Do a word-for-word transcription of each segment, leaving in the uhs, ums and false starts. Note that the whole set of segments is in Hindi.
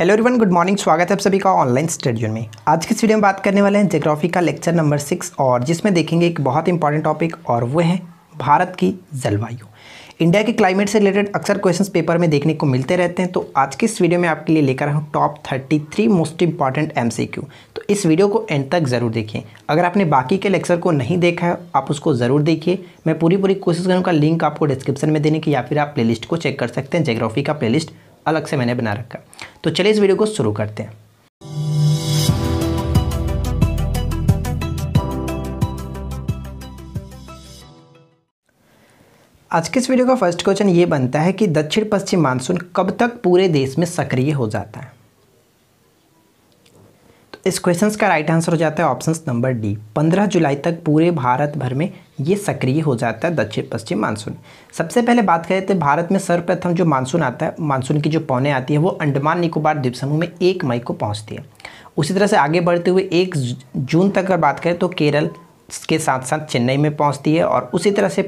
Hello everyone, good morning. स्वागत है आप सभी का ऑनलाइन स्टडी जोन में। आज की इस वीडियो में बात करने वाले हैं ज्योग्राफी का लेक्चर नंबर सिक्स, और जिसमें देखेंगे एक बहुत इंपॉर्टेंट टॉपिक, और वो है भारत की जलवायु। इंडिया के क्लाइमेट से रिलेटेड अक्सर क्वेश्चंस पेपर में देखने को मिलते रहते हैं, तो आज की इस वीडियो में आपके लिए लेकर आया हूँ top thirty three most important M C Q. तो इस वीडियो को एंड तक ज़रूर देखिए। अगर आपने बाकी के लेक्चर को नहीं देखा है, आप उसको ज़रूर देखिए। मैं पूरी पूरी कोशिश करूँगा लिंक आपको डिस्क्रिप्शन में देने की, या फिर आप प्ले लिस्ट को चेक कर सकते हैं। ज्योग्राफी का प्ले लिस्ट अलग से मैंने बना रखा। तो चलिए इस वीडियो को शुरू करते हैं। आज के इस वीडियो का फर्स्ट क्वेश्चन ये बनता है कि दक्षिण पश्चिम मानसून कब तक पूरे देश में सक्रिय हो जाता है। तो इस क्वेश्चन का राइट आंसर हो जाता है ऑप्शन नंबर डी, पंद्रह जुलाई तक पूरे भारत भर में ये सक्रिय हो जाता है दक्षिण पश्चिम मानसून। सबसे पहले बात करें तो भारत में सर्वप्रथम जो मानसून आता है, मानसून की जो पौने आती है, वो अंडमान निकोबार द्वीप समूह में एक मई को पहुंचती है। उसी तरह से आगे बढ़ते हुए एक जून तक अगर बात करें तो केरल के साथ साथ चेन्नई में पहुंचती है, और उसी तरह से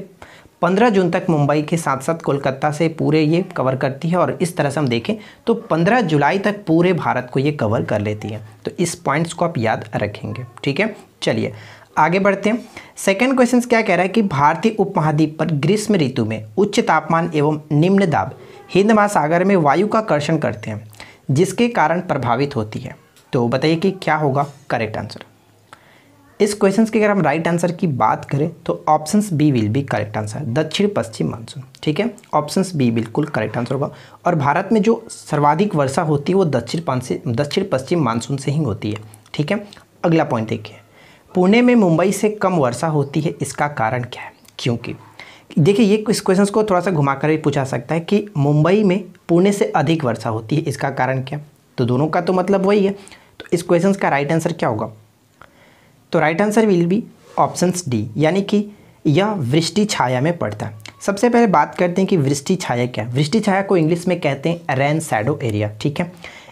पंद्रह जून तक मुंबई के साथ साथ कोलकाता से पूरे ये कवर करती है। और इस तरह से हम देखें तो पंद्रह जुलाई तक पूरे भारत को ये कवर कर लेती है। तो इस पॉइंट्स को आप याद रखेंगे, ठीक है। चलिए आगे बढ़ते हैं। सेकंड क्वेश्चन क्या कह रहा है कि भारतीय उपमहाद्वीप पर ग्रीष्म ऋतु में उच्च तापमान एवं निम्न दाब हिंद महासागर में वायु का कर्षण करते हैं, जिसके कारण प्रभावित होती है। तो बताइए कि क्या होगा करेक्ट आंसर। इस क्वेश्चन के अगर हम राइट आंसर की बात करें तो option B will be correct answer, दक्षिण पश्चिम मानसून, ठीक है। ऑप्शन बी बिल्कुल करेक्ट आंसर होगा। और भारत में जो सर्वाधिक वर्षा होती है वो दक्षिण दक्षिण पश्चिम मानसून से ही होती है, ठीक है। अगला पॉइंट देखिए, पुणे में मुंबई से कम वर्षा होती है, इसका कारण क्या है। क्योंकि देखिए ये इस क्वेश्चन को थोड़ा सा घुमाकर भी पूछा सकता है कि मुंबई में पुणे से अधिक वर्षा होती है, इसका कारण क्या। तो दोनों का तो मतलब वही है। तो इस क्वेश्चन का राइट आंसर क्या होगा। तो right answer will be option D, यानी कि यह वृष्टि छाया में पड़ता है। सबसे पहले बात करते हैं कि वृष्टि छाया क्या है। वृष्टि छाया को इंग्लिश में कहते हैं रेन शैडो एरिया, ठीक है।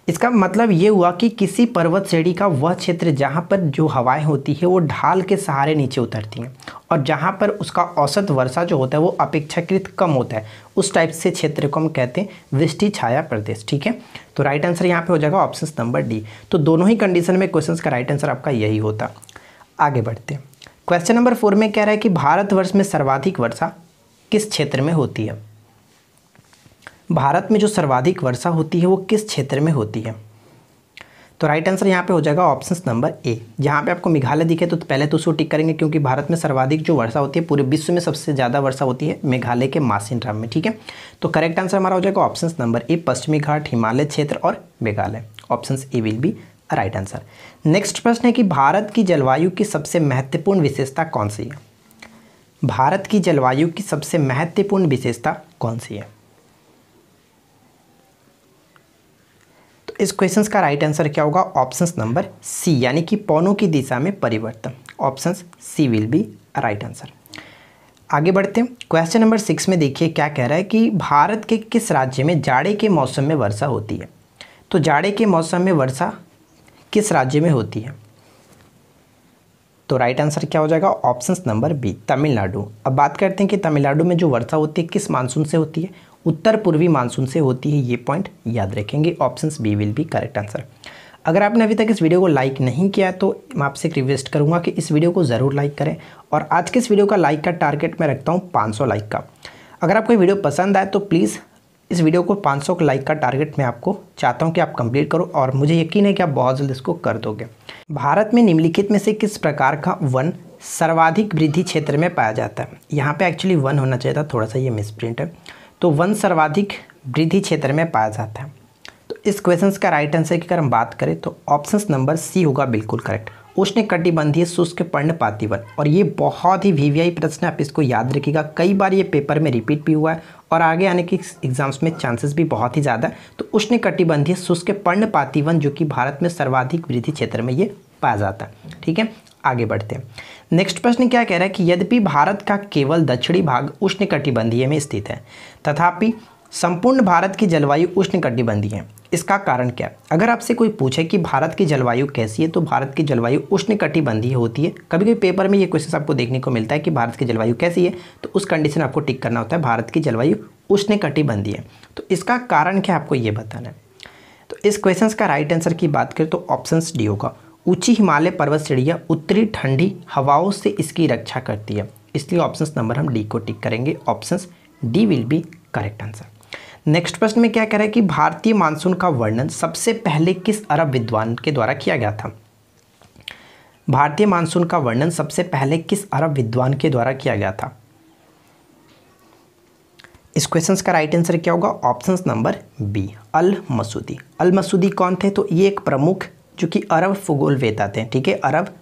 इसका मतलब ये हुआ कि किसी पर्वत श्रेणी का वह क्षेत्र जहाँ पर जो हवाएं होती है वो ढाल के सहारे नीचे उतरती हैं, और जहाँ पर उसका औसत वर्षा जो होता है वो अपेक्षाकृत कम होता है, उस टाइप से क्षेत्र को हम कहते हैं वृष्टि छाया प्रदेश, ठीक है। तो राइट आंसर यहाँ पे हो जाएगा ऑप्शन नंबर डी। तो दोनों ही कंडीशन में क्वेश्चन का राइट आंसर आपका यही होता। आगे बढ़ते हैं। क्वेश्चन नंबर फोर में कह रहा है कि भारतवर्ष में सर्वाधिक वर्षा किस क्षेत्र में होती है। भारत में जो सर्वाधिक वर्षा होती है वो किस क्षेत्र में होती है। तो राइट आंसर यहाँ पे हो जाएगा ऑप्शन नंबर ए। जहाँ पे आपको मेघालय दिखे तो पहले तो उसको टिक करेंगे, क्योंकि भारत में सर्वाधिक जो वर्षा होती है, पूरे विश्व में सबसे ज़्यादा वर्षा होती है मेघालय के मासिनराम में, ठीक है। तो करेक्ट आंसर हमारा हो जाएगा ऑप्शन नंबर ए, पश्चिमी घाट, हिमालय क्षेत्र और Meghalaya. Option A will be right answer. Next प्रश्न है कि भारत की जलवायु की सबसे महत्वपूर्ण विशेषता कौन सी है। भारत की जलवायु की सबसे महत्वपूर्ण विशेषता कौन सी है। इस क्वेश्चन का राइट आंसर क्या होगा ऑप्शन नंबर सी, यानी कि पवनों की दिशा में परिवर्तन। Option C will be right answer. आगे बढ़ते हैं। क्वेश्चन नंबर सिक्स में देखिए क्या कह रहा है कि भारत के किस राज्य में जाड़े के मौसम में वर्षा होती है। तो जाड़े के मौसम में वर्षा किस राज्य में होती है। तो राइट आंसर क्या हो जाएगा ऑप्शन नंबर बी, तमिलनाडु। अब बात करते हैं कि तमिलनाडु में जो वर्षा होती है किस मानसून से होती है। उत्तर पूर्वी मानसून से होती है, ये पॉइंट याद रखेंगे। Option B will be correct answer. अगर आपने अभी तक इस वीडियो को लाइक नहीं किया तो मैं आपसे रिक्वेस्ट करूंगा कि इस वीडियो को ज़रूर लाइक करें, और आज के इस वीडियो का लाइक का टारगेट मैं रखता हूँ पाँच सौ लाइक का। अगर आपको ये वीडियो पसंद आए तो प्लीज़ इस वीडियो को पाँच सौ का लाइक का टारगेट मैं आपको चाहता हूँ कि आप कंप्लीट करो, और मुझे यकीन है कि आप बहुत जल्द इसको कर दोगे। भारत में निम्नलिखित में से किस प्रकार का वन सर्वाधिक वृद्धि क्षेत्र में पाया जाता है। यहाँ पे एक्चुअली वन होना चाहिए था, थोड़ा सा ये मिसप्रिंट है। तो वन सर्वाधिक वृद्धि क्षेत्र में पाया जाता है। तो इस क्वेश्चन का राइट आंसर की अगर हम बात करें तो ऑप्शन नंबर सी होगा बिल्कुल करेक्ट, उष्णकटिबंधीय शुष्क पर्णपाती वन। और ये बहुत ही वीवीआई प्रश्न है, आप इसको याद रखिएगा। कई बार ये पेपर में रिपीट भी हुआ है, और आगे आने के एग्जाम्स में चांसेस भी बहुत ही ज़्यादा है। तो उष्णकटिबंधीय शुष्क पर्णपाती वन, जो कि भारत में सर्वाधिक वृद्धि क्षेत्र में ये पाया जाता है, ठीक है। आगे बढ़ते हैं। नेक्स्ट प्रश्न क्या कह रहा है कि यद्यपि भारत का केवल दक्षिणी भाग उष्णकटिबंधीय में स्थित है, तथापि संपूर्ण भारत की जलवायु उष्णकटिबंधीय है, इसका कारण क्या है। अगर आपसे कोई पूछे कि भारत की जलवायु कैसी है, तो भारत की जलवायु उष्णकटिबंधीय होती है। कभी कभी पेपर में ये क्वेश्चन आपको देखने को मिलता है कि भारत की जलवायु कैसी है, तो उस कंडीशन आपको टिक करना होता है भारत की जलवायु उष्णकटिबंधीय है। तो इसका कारण क्या है आपको ये बताना है। तो इस क्वेश्चन का राइट आंसर की बात करें तो ऑप्शन डी होगा। ऊंची हिमालय पर्वत श्रेणियाँ उत्तरी ठंडी हवाओं से इसकी रक्षा करती है, इसलिए ऑप्शन नंबर हम डी को टिक करेंगे। Option D will be correct answer. Next प्रश्न में क्या कह रहा है कि भारतीय मानसून का वर्णन सबसे पहले किस अरब विद्वान के द्वारा किया गया था? भारतीय मानसून का वर्णन सबसे पहले किस अरब विद्वान के द्वारा किया गया था? इस क्वेश्चन का राइट आंसर क्या होगा? ऑप्शन नंबर बी, अल मसूदी। अल मसूदी कौन थे? तो ये एक प्रमुख जो कि अरब भूगोलवेता थे, ठीक है, अरब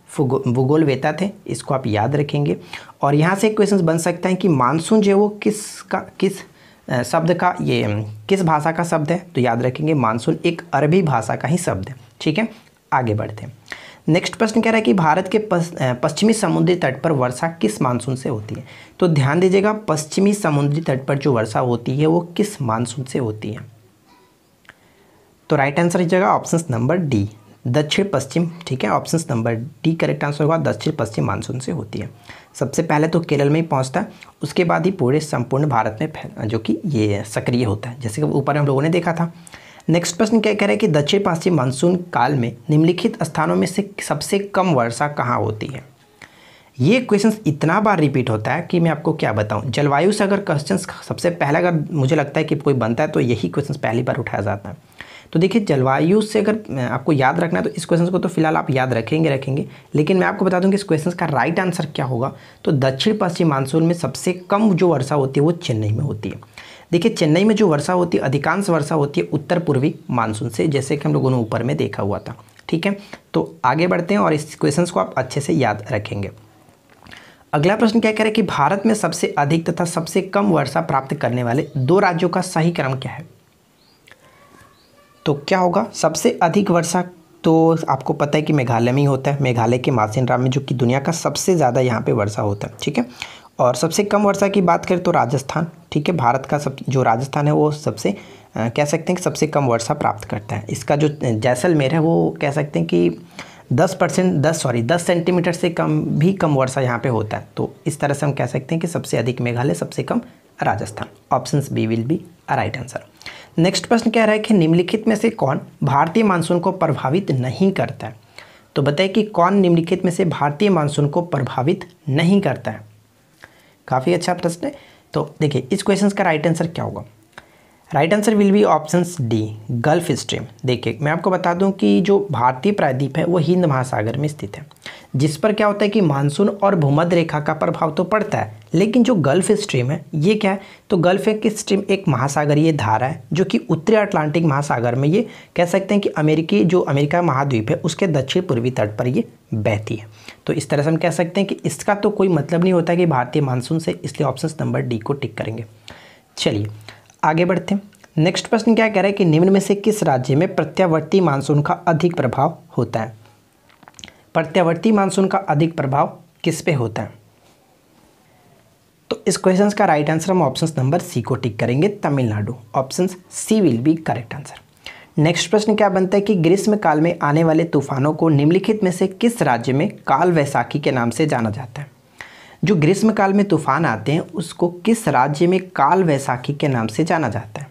भूगोलवेता थे, इसको आप याद रखेंगे। और यहाँ से एक क्वेश्चन बन सकता है कि मानसून जो है वो किस का किस शब्द का, ये किस भाषा का शब्द है? तो याद रखेंगे मानसून एक अरबी भाषा का ही शब्द है, ठीक है। आगे बढ़ते हैं। नेक्स्ट प्रश्न कह रहा है कि भारत के पश्चिमी समुद्री तट पर वर्षा किस मानसून से होती है? तो ध्यान दीजिएगा, पश्चिमी समुद्री तट पर जो वर्षा होती है वो किस मानसून से होती है? तो राइट आंसर लीजिएगा ऑप्शन नंबर डी, दक्षिण पश्चिम, ठीक है। Option number D correct answer होगा, दक्षिण पश्चिम मानसून से होती है। सबसे पहले तो केरल में ही पहुंचता है, उसके बाद ही पूरे संपूर्ण भारत में जो कि ये सक्रिय होता है, जैसे कि ऊपर हम लोगों ने देखा था। नेक्स्ट प्रश्न क्या कह रहा है कि दक्षिण पश्चिम मानसून काल में निम्नलिखित स्थानों में से सबसे कम वर्षा कहाँ होती है? ये क्वेश्चन इतना बार रिपीट होता है कि मैं आपको क्या बताऊं। जलवायु से अगर क्वेश्चन सबसे पहला अगर मुझे लगता है कि कोई बनता है तो यही क्वेश्चन पहली बार उठाया जाता है। तो देखिए, जलवायु से अगर आपको याद रखना है तो इस क्वेश्चन को तो फिलहाल आप याद रखेंगे रखेंगे लेकिन मैं आपको बता दूं कि इस क्वेश्चन का राइट आंसर क्या होगा। तो दक्षिण पश्चिम मानसून में सबसे कम जो वर्षा होती है वो चेन्नई में होती है। देखिए, चेन्नई में जो वर्षा होती है, अधिकांश वर्षा होती है उत्तर पूर्वी मानसून से, जैसे कि हम लोगों ने ऊपर में देखा हुआ था, ठीक है। तो आगे बढ़ते हैं और इस क्वेश्चन को आप अच्छे से याद रखेंगे। अगला प्रश्न क्या कह रहा है कि भारत में सबसे अधिक तथा सबसे कम वर्षा प्राप्त करने वाले दो राज्यों का सही क्रम क्या है? तो क्या होगा? सबसे अधिक वर्षा तो आपको पता है कि मेघालय में ही होता है, मेघालय के मासिनराम में, जो कि दुनिया का सबसे ज़्यादा यहाँ पे वर्षा होता है, ठीक है। और सबसे कम वर्षा की बात करें तो राजस्थान, ठीक है, भारत का सब जो राजस्थान है वो सबसे आ, कह सकते हैं कि सबसे कम वर्षा प्राप्त करता है। इसका जो जैसलमेर है वो कह सकते हैं कि दस परसेंट दस सॉरी दस सेंटीमीटर से कम भी कम वर्षा यहाँ पर होता है। तो इस तरह से हम कह सकते हैं कि सबसे अधिक मेघालय, सबसे कम Rajasthan. Option B will be right answer. Next प्रश्न कह रहा है कि निम्नलिखित में से कौन भारतीय मानसून को प्रभावित नहीं करता है? तो बताइए कि कौन निम्नलिखित में से भारतीय मानसून को प्रभावित नहीं करता है? काफ़ी अच्छा प्रश्न है। तो देखिए, इस क्वेश्चन का राइट आंसर क्या होगा? Right answer will be option D, Gulf Stream. देखिए, मैं आपको बता दूं कि जो भारतीय प्रायद्वीप है वो हिंद महासागर में स्थित है, जिस पर क्या होता है कि मानसून और भूमध्य रेखा का प्रभाव तो पड़ता है, लेकिन जो गल्फ स्ट्रीम है ये क्या है? तो गल्फ की स्ट्रीम एक महासागरीय धारा है जो कि उत्तरी अटलांटिक महासागर में, ये कह सकते हैं कि अमेरिकी जो अमेरिका महाद्वीप है उसके दक्षिण पूर्वी तट पर ये बहती है। तो इस तरह से हम कह सकते हैं कि इसका तो कोई मतलब नहीं होता कि भारतीय मानसून से, इसलिए ऑप्शन नंबर डी को टिक करेंगे। चलिए आगे बढ़ते हैं। नेक्स्ट प्रश्न क्या कह रहा है कि निम्न में से किस राज्य में प्रत्यावर्ती मानसून का अधिक प्रभाव होता है? प्रत्यावर्ती मानसून का अधिक प्रभाव किस पे होता है? तो इस क्वेश्चन का राइट आंसर हम ऑप्शन नंबर सी को टिक करेंगे, Tamil Nadu. Option C will be correct answer. Next प्रश्न क्या बनता है कि ग्रीष्म काल में आने वाले तूफानों को निम्नलिखित में से किस राज्य में काल वैसाखी के नाम से जाना जाता है? जो ग्रीष्म काल में तूफान आते हैं उसको किस राज्य में काल वैसाखी के नाम से जाना जाता है?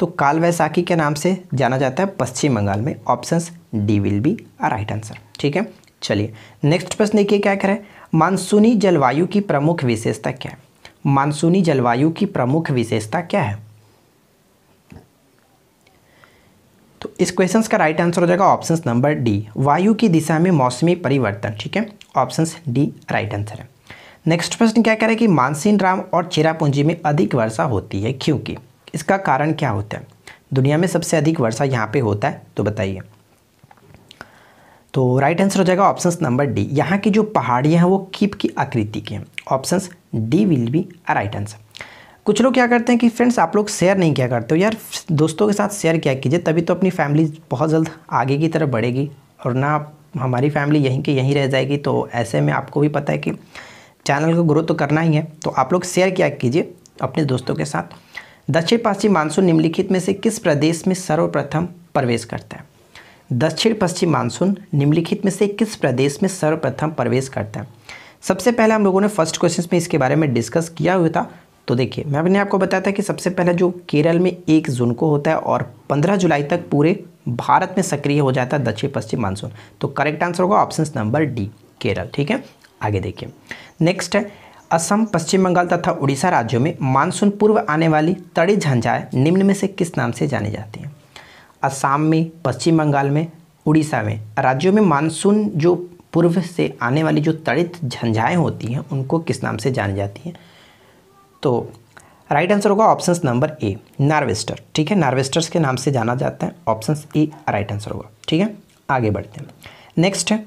तो काल वैसाखी के नाम से जाना जाता है पश्चिम बंगाल में। Options D will be right answer, ठीक है। चलिए नेक्स्ट प्रश्न देखिए क्या करें, मानसूनी जलवायु की प्रमुख विशेषता क्या है? मानसूनी जलवायु की प्रमुख विशेषता क्या है? तो इस क्वेश्चन का राइट आंसर हो जाएगा ऑप्शन नंबर डी, वायु की दिशा में मौसमी परिवर्तन, ठीक है। ऑप्शन डी राइट आंसर है। नेक्स्ट प्रश्न क्या कह रहा है कि मानसिनराम और चेरापूंजी में अधिक वर्षा होती है क्योंकि, इसका कारण क्या होता है? दुनिया में सबसे अधिक वर्षा यहाँ पे होता है, तो बताइए। तो राइट आंसर हो जाएगा ऑप्शन नंबर डी, यहाँ की जो पहाड़ियाँ हैं वो कीप की आकृति की हैं। Option D will be right answer. कुछ लोग क्या करते हैं कि फ्रेंड्स आप लोग शेयर नहीं किया करते हो, यार दोस्तों के साथ शेयर किया कीजिए, तभी तो अपनी फैमिली बहुत जल्द आगे की तरफ बढ़ेगी, और ना हमारी फैमिली यहीं के यहीं रह जाएगी। तो ऐसे में आपको भी पता है कि चैनल को ग्रो तो करना ही है, तो आप लोग शेयर किया कीजिए अपने दोस्तों के साथ। दक्षिण पश्चिम मानसून निम्नलिखित में से किस प्रदेश में सर्वप्रथम प्रवेश करता है? दक्षिण पश्चिम मानसून निम्नलिखित में से किस प्रदेश में सर्वप्रथम प्रवेश करता है? सबसे पहले हम लोगों ने फर्स्ट क्वेश्चन में इसके बारे में डिस्कस किया हुआ था। तो देखिए, मैंने आपको बताया था कि सबसे पहले जो केरल में एक जून को होता है और पंद्रह जुलाई तक पूरे भारत में सक्रिय हो जाता है दक्षिण पश्चिम मानसून। तो करेक्ट आंसर होगा ऑप्शन नंबर डी केरल। ठीक है, आगे देखिए नेक्स्ट है असम, पश्चिम बंगाल तथा उड़ीसा राज्यों में मानसून पूर्व आने वाली तड़ी झंझाएँ निम्न में से किस नाम से जानी जाती हैं। असम में, पश्चिम बंगाल में, उड़ीसा में राज्यों में मानसून जो पूर्व से आने वाली जो तड़ित झंझाएँ होती हैं उनको किस नाम से जानी जाती हैं। तो राइट आंसर होगा ऑप्शन नंबर ए नार्वेस्टर। ठीक है, नार्वेस्टर्स के नाम से जाना जाता है, ऑप्शन ए राइट आंसर होगा। ठीक है, आगे बढ़ते हैं। नेक्स्ट है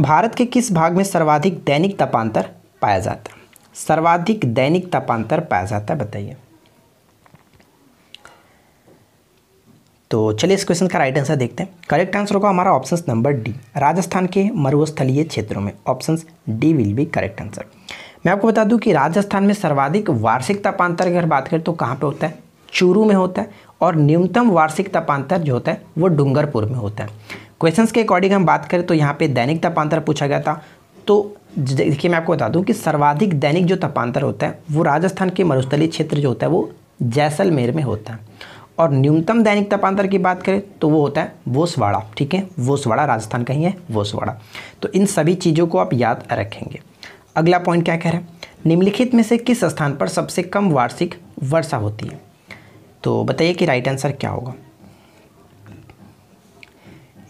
भारत के किस भाग में सर्वाधिक दैनिक तापांतर पाया जाता है। सर्वाधिक दैनिक तापांतर पाया जाता है, बताइए। तो चलिए इस क्वेश्चन का राइट आंसर देखते हैं। करेक्ट आंसर होगा हमारा ऑप्शन नंबर डी राजस्थान के मरुस्थलीय क्षेत्रों में। Option D will be correct answer. मैं आपको बता दूं कि राजस्थान में सर्वाधिक वार्षिक तापांतर की अगर बात करें तो कहाँ पे होता है, चूरू में होता है, और न्यूनतम वार्षिक तापांतर जो होता है वो डूंगरपुर में होता है। क्वेश्चंस के अकॉर्डिंग हम बात करें तो यहाँ पे दैनिक तापांतर पूछा गया था। तो देखिए मैं आपको बता दूं कि सर्वाधिक दैनिक जो तापांतर होता है वो राजस्थान के मरुस्थलीय क्षेत्र जो होता है वो जैसलमेर में होता है, और न्यूनतम दैनिक तापांतर की बात करें तो वो होता है बुसवाड़ा। ठीक है, बुसवाड़ा राजस्थान का ही है, बुसवाड़ा। तो इन सभी चीज़ों को आप याद रखेंगे। अगला पॉइंट क्या कह रहे हैं, निम्नलिखित में से किस स्थान पर सबसे कम वार्षिक वर्षा होती है। तो बताइए कि राइट आंसर क्या होगा,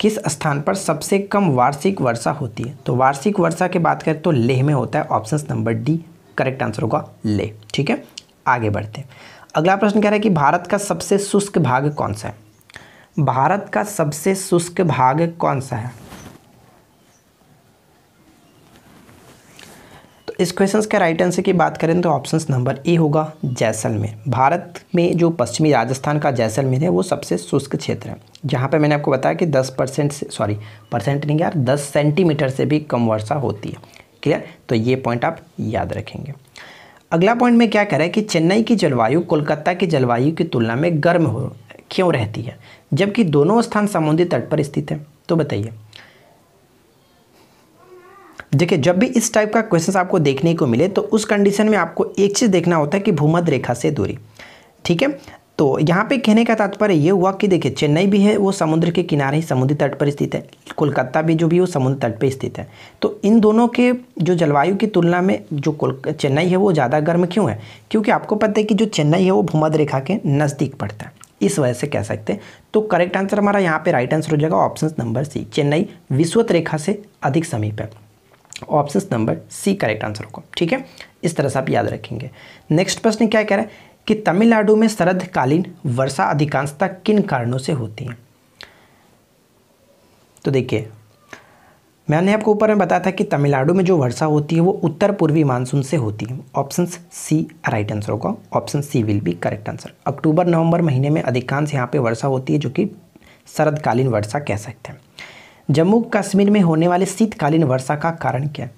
किस स्थान पर सबसे कम वार्षिक वर्षा होती है। तो वार्षिक वर्षा की बात करें तो लेह में होता है। Option number D correct answer होगा लेह। ठीक है, आगे बढ़ते हैं। अगला प्रश्न कह रहा है कि भारत का सबसे शुष्क भाग कौन सा है। भारत का सबसे शुष्क भाग कौन सा है। इस क्वेश्चन के राइट आंसर की बात करें तो ऑप्शन नंबर ए होगा जैसलमेर। भारत में जो पश्चिमी राजस्थान का जैसलमेर है वो सबसे शुष्क क्षेत्र है, जहाँ पे मैंने आपको बताया कि दस परसेंट से सॉरी परसेंट नहीं यार दस सेंटीमीटर से भी कम वर्षा होती है। क्लियर, तो ये पॉइंट आप याद रखेंगे। अगला पॉइंट में क्या कह रहा है कि चेन्नई की जलवायु कोलकाता की जलवायु की तुलना में गर्म हो क्यों रहती है, जबकि दोनों स्थान समुद्री तट पर स्थित है। तो बताइए, देखिए जब भी इस टाइप का क्वेश्चन आपको देखने को मिले तो उस कंडीशन में आपको एक चीज़ देखना होता है कि भूमध्य रेखा से दूरी। ठीक है, तो यहाँ पे कहने का तात्पर्य ये हुआ कि देखिए चेन्नई भी है वो समुद्र के किनारे ही समुद्री तट पर स्थित है, कोलकाता भी जो भी वो समुद्र तट पर स्थित है। तो इन दोनों के जो जलवायु की तुलना में जो चेन्नई है वो ज़्यादा गर्म क्यों है, क्योंकि आपको पता है कि जो चेन्नई है वो भूमध्य रेखा के नज़दीक पड़ता है, इस वजह से कह सकते हैं। तो करेक्ट आंसर हमारा यहाँ पर राइट आंसर हो जाएगा ऑप्शन नंबर सी, चेन्नई विषुवत रेखा से अधिक समीप है। Option number C correct answer होगा। ठीक है, इस तरह से आप याद रखेंगे। नेक्स्ट प्रश्न क्या कह रहा है कि तमिलनाडु में शरदकालीन वर्षा अधिकांशतः किन कारणों से होती है। तो देखिए मैंने आपको ऊपर में बताया था कि तमिलनाडु में जो वर्षा होती है वो उत्तर पूर्वी मानसून से होती है। ऑप्शन सी राइट आंसर होगा। Option C will be correct answer. अक्टूबर नवंबर महीने में अधिकांश यहाँ पे वर्षा होती है, जो कि शरदकालीन वर्षा कह सकते हैं। जम्मू कश्मीर में होने वाले शीतकालीन वर्षा का कारण क्या है।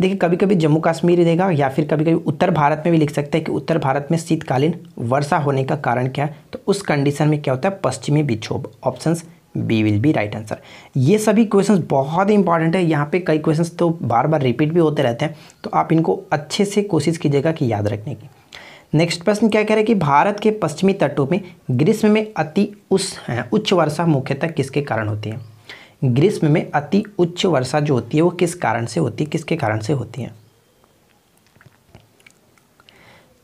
देखिए कभी कभी जम्मू कश्मीर देगा या फिर कभी कभी उत्तर भारत में भी लिख सकते हैं कि उत्तर भारत में शीतकालीन वर्षा होने का कारण क्या है। तो उस कंडीशन में क्या होता है, पश्चिमी विक्षोभ। Options B will be right answer. ये सभी क्वेश्चंस बहुत ही इंपॉर्टेंट है, यहाँ पे कई क्वेश्चंस तो बार बार रिपीट भी होते रहते हैं, तो आप इनको अच्छे से कोशिश कीजिएगा कि याद रखने की। नेक्स्ट प्रश्न क्या कह रहे हैं कि भारत के पश्चिमी तटों में ग्रीष्म में अति उच्च वर्षा मुख्यतः किसके कारण होती है। ग्रीष्म में अति उच्च वर्षा जो होती है वो किस कारण से होती है, किसके कारण से होती है।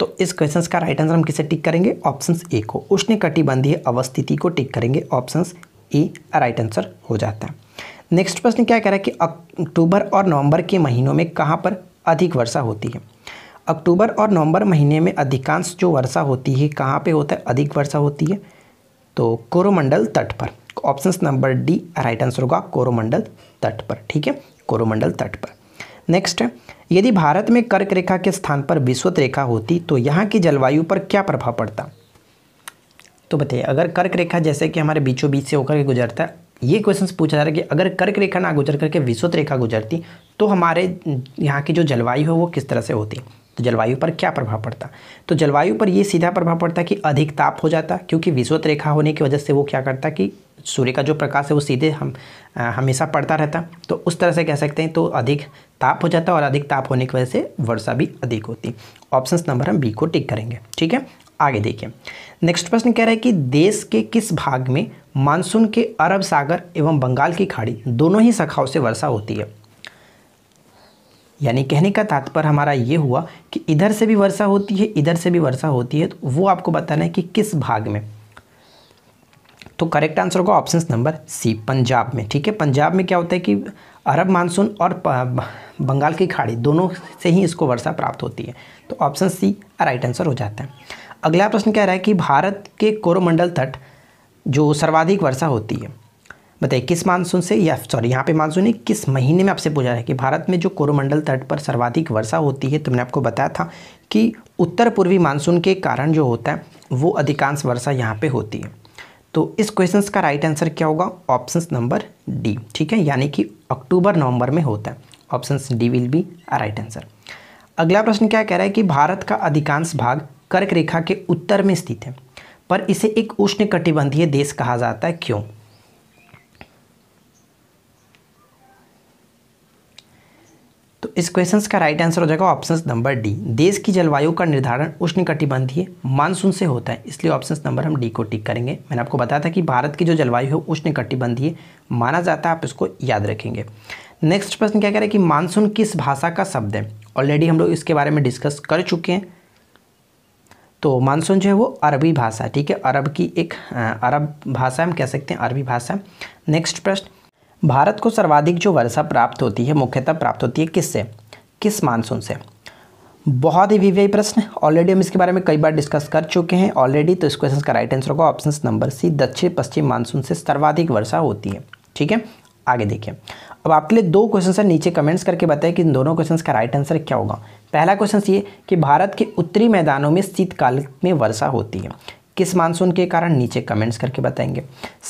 तो इस क्वेश्चन का राइट आंसर हम किसे टिक करेंगे, ऑप्शन ए को, उष्णकटिबंधीय अवस्थिति को टिक करेंगे। ऑप्शन ए राइट आंसर हो जाता है। नेक्स्ट प्रश्न क्या कह रहा है कि अक्टूबर और नवंबर के महीनों में कहाँ पर अधिक वर्षा होती है। अक्टूबर और नवंबर महीने में अधिकांश जो वर्षा होती है कहाँ पर होता है, अधिक वर्षा होती है। तो कोरोमंडल तट पर। Option number D right answer होगा, कोरोमंडल तट पर। ठीक है, कोरोमंडल तट पर। नेक्स्ट, यदि भारत में कर्क रेखा के स्थान पर विषुवत रेखा होती तो यहाँ की जलवायु पर क्या प्रभाव पड़ता। तो बताइए, अगर कर्क रेखा जैसे कि हमारे बीचों बीच से होकर के गुजरता है, ये क्वेश्चन पूछा जा रहा है कि अगर कर्क रेखा ना गुजर करके विषुवत रेखा गुजरती तो हमारे यहाँ की जो जलवायु है वो किस तरह से होती, तो जलवायु पर क्या प्रभाव पड़ता। तो जलवायु पर ये सीधा प्रभाव पड़ता है कि अधिक ताप हो जाता, क्योंकि विषुवत रेखा होने की वजह से वो क्या करता है कि सूर्य का जो प्रकाश है वो सीधे हम आ, हमेशा पड़ता रहता, तो उस तरह से कह सकते हैं। तो अधिक ताप हो जाता, और अधिक ताप होने की वजह से वर्षा भी अधिक होती। ऑप्शन नंबर हम बी को टिक करेंगे। ठीक है, आगे देखिए नेक्स्ट प्रश्न कह रहा है कि देश के किस भाग में मानसून के अरब सागर एवं बंगाल की खाड़ी दोनों ही शाखाओं से वर्षा होती है। यानी कहने का तात्पर्य हमारा ये हुआ कि इधर से भी वर्षा होती है इधर से भी वर्षा होती है, तो वो आपको बताना है कि किस भाग में। तो करेक्ट आंसर होगा ऑप्शन नंबर सी पंजाब में। ठीक है, पंजाब में क्या होता है कि अरब मानसून और बंगाल की खाड़ी दोनों से ही इसको वर्षा प्राप्त होती है, तो ऑप्शन सी राइट आंसर हो जाता है। अगला प्रश्न कह रहा है कि भारत के कोरोमंडल तट जो सर्वाधिक वर्षा होती है, बताइए किस मानसून से, या सॉरी यहाँ पे मानसून है, किस महीने में आपसे पूछा है कि भारत में जो कोरोमंडल तट पर सर्वाधिक वर्षा होती है। तो मैंने आपको बताया था कि उत्तर पूर्वी मानसून के कारण जो होता है वो अधिकांश वर्षा यहाँ पे होती है। तो इस क्वेश्चंस का राइट आंसर क्या होगा, ऑप्शन नंबर डी। ठीक है, यानी कि अक्टूबर नवंबर में होता है, option D will be right answer. अगला प्रश्न क्या कह रहा है कि भारत का अधिकांश भाग कर्क रेखा के उत्तर में स्थित है पर इसे एक उष्णकटिबंधीय देश कहा जाता है, क्यों? तो इस क्वेश्चन का राइट आंसर हो जाएगा ऑप्शन नंबर डी। देश की जलवायु का निर्धारण उष्णकटिबंधीय मानसून से होता है, इसलिए ऑप्शन नंबर हम डी को टिक करेंगे। मैंने आपको बताया था कि भारत की जो जलवायु है उष्णकटिबंधीय माना जाता है, आप इसको याद रखेंगे। नेक्स्ट प्रश्न क्या कह रहा है कि मानसून किस भाषा का शब्द है। ऑलरेडी हम लोग इसके बारे में डिस्कस कर चुके हैं। तो मानसून जो है वो अरबी भाषा, ठीक है, अरब की एक अरब भाषा हम कह सकते हैं, अरबी भाषा। नेक्स्ट प्रश्न, भारत को सर्वाधिक जो वर्षा प्राप्त होती है मुख्यतः प्राप्त होती है किससे, किस मानसून से। बहुत ही वीवीआई प्रश्न, ऑलरेडी हम इसके बारे में कई बार डिस्कस कर चुके हैं ऑलरेडी। तो इस क्वेश्चन का राइट आंसर होगा ऑप्शन नंबर सी, दक्षिण पश्चिम मानसून से सर्वाधिक वर्षा होती है। ठीक है, आगे देखिए। अब आपके लिए दो क्वेश्चन है, नीचे कमेंट्स करके बताएं कि इन दोनों क्वेश्चन का राइट आंसर क्या होगा। पहला क्वेश्चन ये कि भारत के उत्तरी मैदानों में शीतकाल में वर्षा होती है, किस मानसून के कारण, नीचे कमेंट्स करके बताएंगे।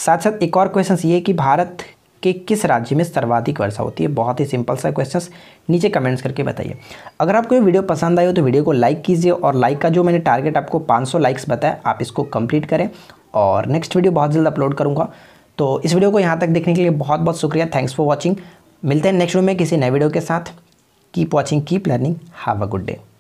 साथ साथ एक और क्वेश्चन ये कि भारत कि किस राज्य में सर्वाधिक वर्षा होती है। बहुत ही सिंपल सा क्वेश्चंस, नीचे कमेंट्स करके बताइए। अगर आपको ये वीडियो पसंद आई हो तो वीडियो को लाइक कीजिए, और लाइक का जो मैंने टारगेट आपको पाँच सौ लाइक्स बताया आप इसको कंप्लीट करें, और नेक्स्ट वीडियो बहुत जल्द अपलोड करूँगा। तो इस वीडियो को यहाँ तक देखने के लिए बहुत बहुत शुक्रिया, थैंक्स फॉर वॉचिंग। मिलते हैं नेक्स्ट वीडियो में किसी नए वीडियो के साथ। Keep watching, keep learning, have a good day.